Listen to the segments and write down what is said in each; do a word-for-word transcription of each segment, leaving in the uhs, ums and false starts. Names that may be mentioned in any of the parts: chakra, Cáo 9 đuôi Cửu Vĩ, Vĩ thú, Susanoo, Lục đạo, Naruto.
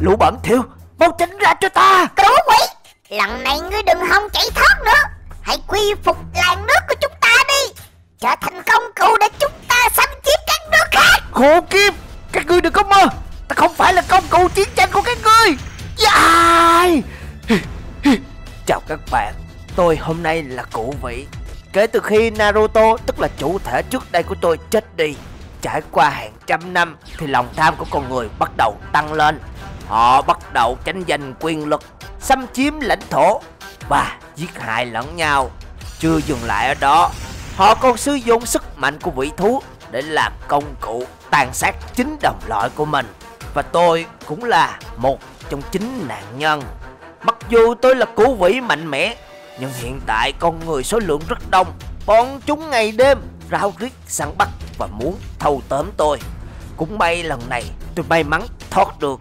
Lũ bẩn thỉu, mau tránh ra cho ta. Cửu Vĩ, lần này ngươi đừng hòng chạy thoát nữa. Hãy quy phục làng nước của chúng ta đi, trở thành công cụ để chúng ta xâm chiếm các nước khác. Khổ kiếp, các ngươi đừng có mơ, ta không phải là công cụ chiến tranh của các ngươi. Dài. Chào các bạn, tôi hôm nay là Cửu Vĩ. Kể từ khi Naruto, tức là chủ thể trước đây của tôi, chết đi, trải qua hàng trăm năm thì lòng tham của con người bắt đầu tăng lên. Họ bắt đầu tranh giành quyền lực, xâm chiếm lãnh thổ và giết hại lẫn nhau. Chưa dừng lại ở đó, họ còn sử dụng sức mạnh của vĩ thú để làm công cụ tàn sát chính đồng loại của mình. Và tôi cũng là một trong chín nạn nhân. Mặc dù tôi là Cửu Vĩ mạnh mẽ, nhưng hiện tại con người số lượng rất đông. Bọn chúng ngày đêm ráo riết săn bắt và muốn thâu tóm tôi. Cũng may lần này tôi may mắn thoát được.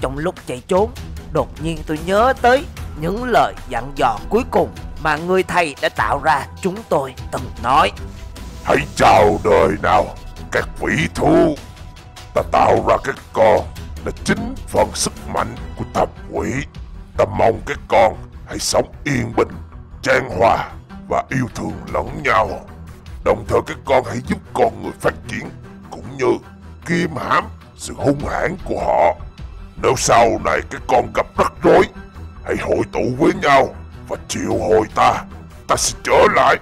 Trong lúc chạy trốn, đột nhiên tôi nhớ tới những lời dặn dò cuối cùng mà người thầy đã tạo ra chúng tôi từng nói. Hãy chào đời nào các vĩ thú. Ta tạo ra các con là chính phần sức mạnh của tập quỷ. Ta mong các con hãy sống yên bình, chan hòa và yêu thương lẫn nhau. Đồng thời các con hãy giúp con người phát triển, cũng như kiềm hãm sự hung hãn của họ. Nếu sau này các con gặp rắc rối, hãy hội tụ với nhau và triệu hồi ta. Ta sẽ trở lại.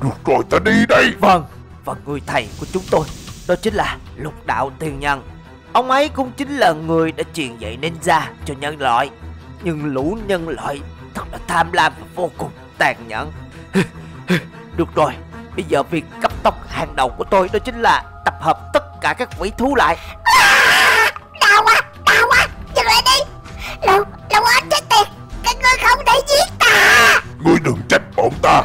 Được rồi, ta đi đây. Vâng, và người thầy của chúng tôi đó chính là Lục Đạo Tiên Nhân. Ông ấy cũng chính là người đã truyền dạy ninja cho nhân loại. Nhưng lũ nhân loại thật là tham lam và vô cùng tàn nhẫn. Được rồi, bây giờ việc cấp tốc hàng đầu của tôi đó chính là tập hợp tất cả các vĩ thú lại. À, đau quá, đau quá, dừng lại đi. Lũ, lũ ếch chết tiệt, các ngươi không thể giết ta. Ngươi đừng trách bọn ta,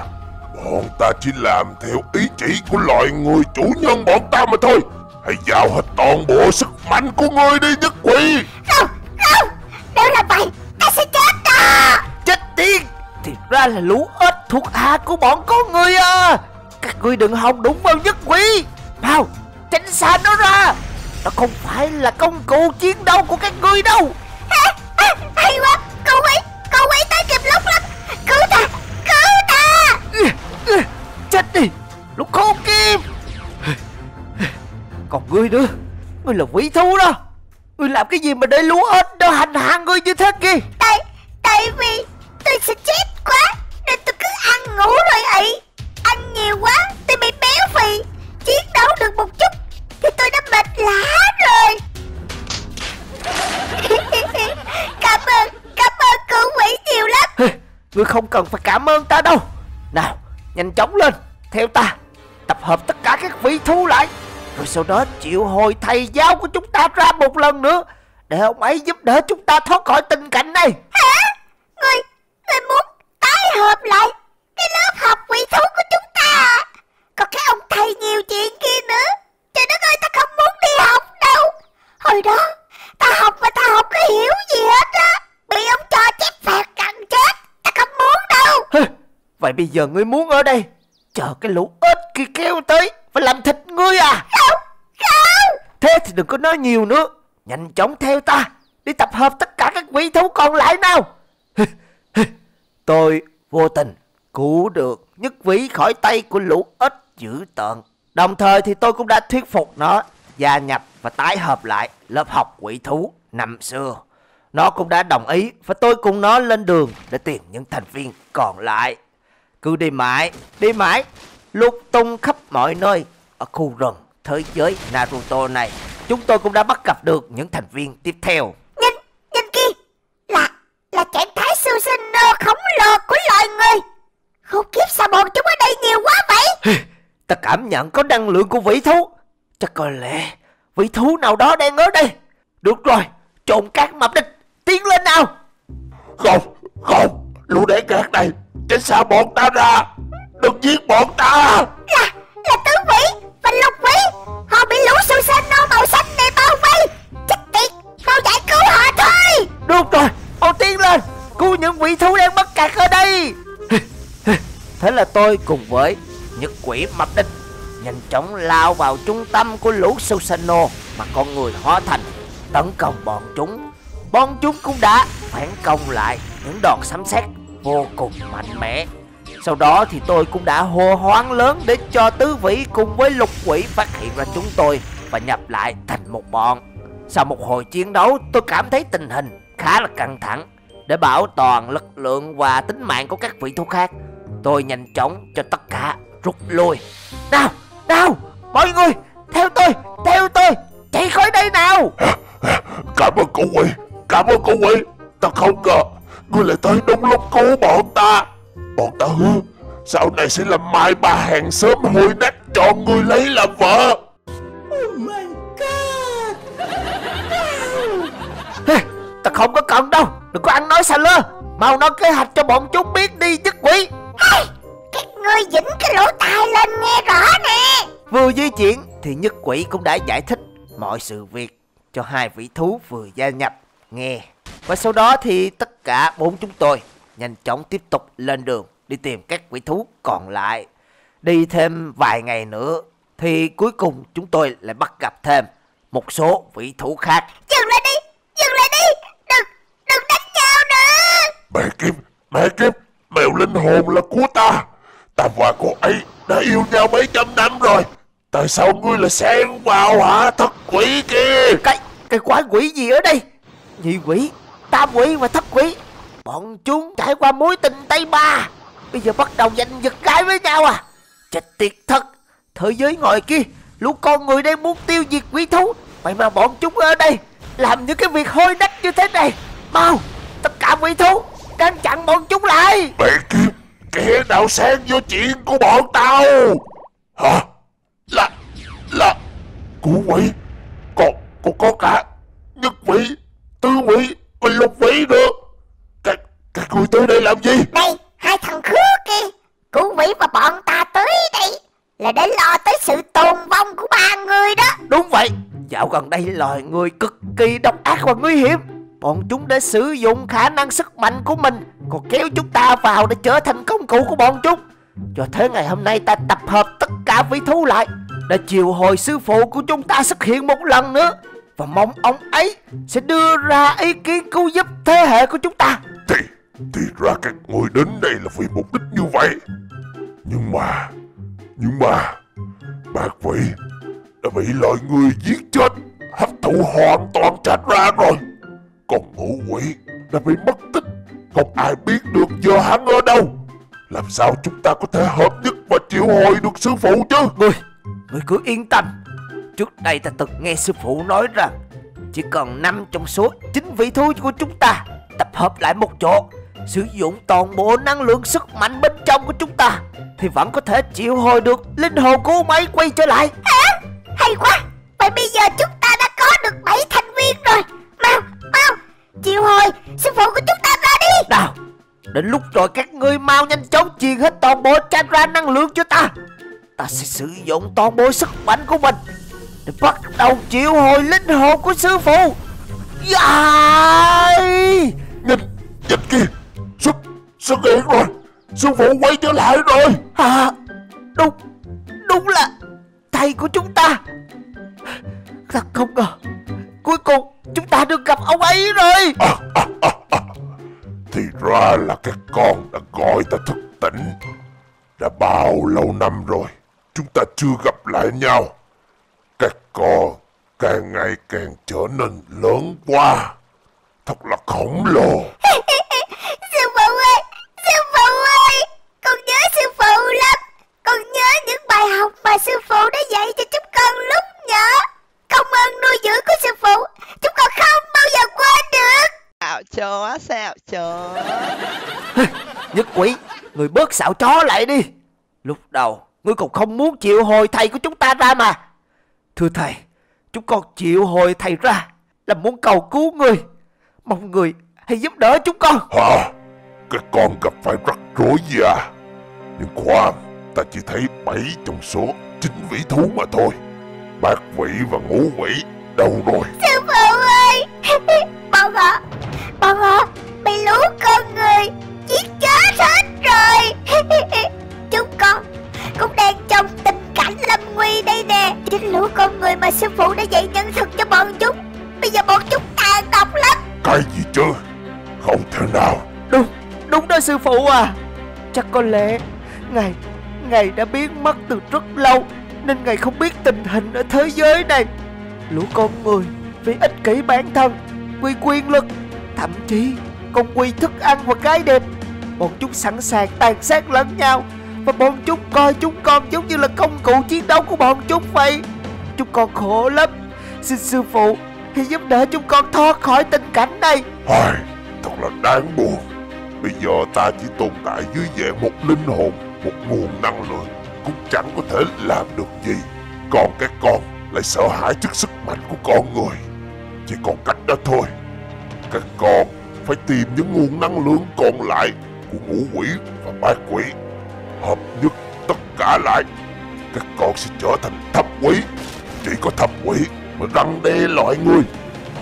bọn ta chỉ làm theo ý chỉ của loài người chủ nhân bọn ta mà thôi. Hãy giao hết toàn bộ sức mạnh của ngươi đi nhất quỷ. Không, không, nếu là vậy ta sẽ chết ta. Chết tiệt, thì ra là lũ ếch thuộc hạ của bọn con người à. Các ngươi đừng hòng đụng vào nhất quỷ, mau tránh xa nó ra. Nó không phải là công cụ chiến đấu của các ngươi đâu. À, à, hay quá, cậu ấy, cậu ấy tới kịp lúc lắm. Cứu ta, cứu ta. Chết đi, lúc khốn kiếp. Còn ngươi nữa, ngươi là quỷ thú đó, ngươi làm cái gì mà để lũ ếch đó hành hạ ngươi như thế kia? Tại, tại vì tôi sẽ chết quá nên tôi cứ ăn ngủ rồi ị. Ăn nhiều quá tôi bị béo phì, chiến đấu được một chút thì tôi đã mệt lả rồi. Cảm ơn, cảm ơn Cửu Vĩ nhiều lắm. Ngươi không cần phải cảm ơn ta đâu. Nào, nhanh chóng lên, theo ta, tập hợp tất cả các vĩ thú lại. Rồi sau đó triệu hồi thầy giáo của chúng ta ra một lần nữa, để ông ấy giúp đỡ chúng ta thoát khỏi tình cảnh này. Hả? Ngươi, ngươi muốn tái hợp lại cái lớp học quỷ thú của chúng ta? Còn cái ông thầy nhiều chuyện kia nữa, trời đất ơi, ta không muốn đi học đâu. Hồi đó ta học mà ta không có hiểu gì hết á, bị ông cho chép phạt cặn chết, ta không muốn đâu. Hừ, vậy bây giờ ngươi muốn ở đây chờ cái lũ ếch kia kêu tới phải làm thịt ngươi à? Không, không. Thế thì đừng có nói nhiều nữa, nhanh chóng theo ta đi tập hợp tất cả các quỷ thú còn lại nào. Tôi vô tình cứu được nhất vĩ khỏi tay của lũ ếch dữ tợn. Đồng thời thì tôi cũng đã thuyết phục nó gia nhập và tái hợp lại lớp học quỷ thú năm xưa. Nó cũng đã đồng ý và tôi cùng nó lên đường để tìm những thành viên còn lại. Cứ đi mãi, đi mãi, lục tung khắp mọi nơi ở khu rừng thế giới Naruto này, chúng tôi cũng đã bắt gặp được những thành viên tiếp theo. Nhìn, nhìn kia, là là trạng thái Susanoo khổng lồ của loài người. Khốn kiếp, sao bọn chúng ở đây nhiều quá vậy? Ta cảm nhận có năng lượng của vĩ thú, chắc có lẽ vĩ thú nào đó đang ở đây. Được rồi, trộn cát mập địch, tiến lên nào. Không, không, lũ đẻ cát này, tránh xa bọn ta ra, đừng giết bọn ta. Là, là Tứ Vĩ và Lục Vĩ, họ bị lũ Susanoo màu xanh này bao vây. Chết tiệt, mau giải cứu họ thôi. Được rồi, mau tiến lên, cứu những vĩ thú đang mắc kẹt ở đây. Thế là tôi cùng với Nhất Quỷ Mập Địch nhanh chóng lao vào trung tâm của lũ Susanoo mà con người hóa thành. tấn công bọn chúng. Bọn chúng cũng đã phản công lại những đòn sấm sét vô cùng mạnh mẽ. Sau đó thì tôi cũng đã hô hoán lớn để cho tứ vĩ cùng với lục quỷ phát hiện ra chúng tôi và nhập lại thành một bọn. Sau một hồi chiến đấu, tôi cảm thấy tình hình khá là căng thẳng. Để bảo toàn lực lượng và tính mạng của các vị thú khác, tôi nhanh chóng cho tất cả rút lui. Nào, nào, mọi người, theo tôi, theo tôi, chạy khỏi đây nào. Cảm ơn cậu quỷ, cảm ơn cậu quỷ. Ta không ngờ ngươi lại tới đúng lúc cứu bọn ta. Bọn ta hứa sau này sẽ làm mai bà hàng xóm hôi nách cho ngươi lấy làm vợ. Oh my God. Hey, ta không có cần đâu, đừng có ăn nói xà lơ. Mau nói kế hoạch cho bọn chúng biết đi chứ quỷ. Hey, các ngươi dính cái lỗ tai lên nghe rõ nè. Vừa di chuyển thì Nhất Quỷ cũng đã giải thích mọi sự việc cho hai vị thú vừa gia nhập nghe. Và sau đó thì tất cả bốn chúng tôi nhanh chóng tiếp tục lên đường đi tìm các quỷ thú còn lại. Đi thêm vài ngày nữa thì cuối cùng chúng tôi lại bắt gặp thêm một số quỷ thú khác. Dừng lại đi, dừng lại đi, đừng, đừng đánh nhau nữa. Mẹ kiếp, mẹ kiếp, mèo linh hồn là của ta. Ta và cô ấy đã yêu nhau mấy trăm năm rồi. Tại sao ngươi lại xen vào hả thất quỷ kia? Cái, cái quái quỷ gì ở đây? Nhị quỷ, tam quỷ và thất quỷ, bọn chúng trải qua mối tình tay ba, bây giờ bắt đầu giành giật cái với nhau à? Chết tiệt thật. Thế giới ngoài kia lũ con người đang muốn tiêu diệt quỷ thú, vậy mà bọn chúng ở đây làm những cái việc hôi nách như thế này. Mau, tất cả quỷ thú ngăn chặn bọn chúng lại. Mẹ kiếp, kẻ nào xen vô chuyện của bọn tao? Hả? Là, là của quỷ, còn, còn có cả Nhất Quỷ, Tứ Quỷ và Lục Quỷ nữa. Các, các người tới đây làm gì? Đây, hai thằng khứa kia, Cửu Vĩ và bọn ta tới đây là để lo tới sự tồn vong của ba người đó. Đúng vậy, dạo gần đây loài người cực kỳ độc ác và nguy hiểm. Bọn chúng đã sử dụng khả năng sức mạnh của mình, còn kéo chúng ta vào để trở thành công cụ của bọn chúng. Cho thế ngày hôm nay ta tập hợp tất cả vĩ thú lại để chiều hồi sư phụ của chúng ta xuất hiện một lần nữa, và mong ông ấy sẽ đưa ra ý kiến cứu giúp thế hệ của chúng ta. Thì, thì ra các người đến đây là vì mục đích như vậy. Nhưng mà, nhưng mà bác vị đã bị loài người giết chết, hấp thụ hoàn toàn chakra rồi. Còn ngũ quỷ đã bị mất tích, không ai biết được giờ hắn ở đâu. Làm sao chúng ta có thể hợp nhất và triệu hồi được sư phụ chứ? Ngươi, ngươi cứ yên tâm. Trước đây ta từng nghe sư phụ nói rằng chỉ cần năm trong số chín vị thú của chúng ta tập hợp lại một chỗ, sử dụng toàn bộ năng lượng sức mạnh bên trong của chúng ta, thì vẫn có thể triệu hồi được linh hồn của máy quay trở lại. Hả? Hay quá. Vậy bây giờ chúng ta đã có được bảy thành viên rồi. Mau, mau, triệu hồi sư phụ của chúng ta ra đi. Nào, đến lúc rồi, các ngươi mau nhanh chóng truyền hết toàn bộ chakra năng lượng cho ta. Ta sẽ sử dụng toàn bộ sức mạnh của mình để bắt đầu triệu hồi linh hồn của sư phụ. Dài nhìn, nhìn kia, xuất xuất hiện rồi, sư phụ quay trở lại rồi. À, đúng, đúng là thầy của chúng ta. Thật không ngờ cuối cùng chúng ta được gặp ông ấy rồi. À, à, à, à. Thì ra là các con đã gọi ta thức tỉnh. Đã bao lâu năm rồi chúng ta chưa gặp lại nhau. Các con càng ngày càng trở nên lớn quá, thật là khổng lồ. Sư phụ ơi, sư phụ ơi, con nhớ sư phụ lắm. Con nhớ những bài học mà sư phụ đã dạy cho chúng con lúc nhỏ. Công ơn nuôi dưỡng của sư phụ chúng con không bao giờ quên được. Xạo chó, xạo chó. Nhất Quỷ, người bớt xạo chó lại đi. Lúc đầu ngươi còn không muốn triệu hồi thầy của chúng ta ra mà. Thưa thầy, chúng con triệu hồi thầy ra là muốn cầu cứu người, mong người hãy giúp đỡ chúng con. Hả? Các con gặp phải rắc rối gì à? Nhưng khoan, ta chỉ thấy bảy trong số chín vĩ thú mà thôi. Bác Quỷ và Ngũ Quỷ đâu rồi? Sư phụ ơi, bọn họ, bọn họ bị lũ con người giết chết hết rồi. Chúng con cũng đang trong tình cảnh lâm nguy đây nè. Chính lũ con người mà sư phụ đã dạy nhân thực cho bọn chúng, bây giờ cho bọn chúng ta đọc lắm. Cái gì chứ? Không thể nào. Đúng, đúng đó sư phụ à. Chắc có lẽ Ngài, Ngài đã biến mất từ rất lâu, nên Ngài không biết tình hình ở thế giới này. Lũ con người vì ích kỷ bản thân, vì quyền lực, thậm chí còn vì thức ăn và cái đẹp, bọn chúng sẵn sàng tàn sát lẫn nhau. Và bọn chúng coi chúng con giống như là công cụ chiến đấu của bọn chúng vậy. Chúng con khổ lắm. Xin sư phụ hãy giúp đỡ chúng con thoát khỏi tình cảnh này. Ai, thật là đáng buồn. Bây giờ ta chỉ tồn tại dưới vẻ một linh hồn, một nguồn năng lượng, cũng chẳng có thể làm được gì. Còn các con lại sợ hãi trước sức mạnh của con người. Chỉ còn cách đó thôi. Các con phải tìm những nguồn năng lượng còn lại của ngũ quỷ và ma quỷ, hợp nhất tất cả lại. Các con sẽ trở thành thập quỷ. Chỉ có thập quỷ mà răn đe loại người,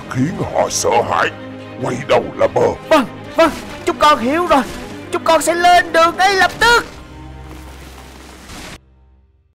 khiến họ sợ hãi, quay đầu là bờ. Vâng, vâng, chúng con hiểu rồi. Chúng con sẽ lên đường ngay lập tức.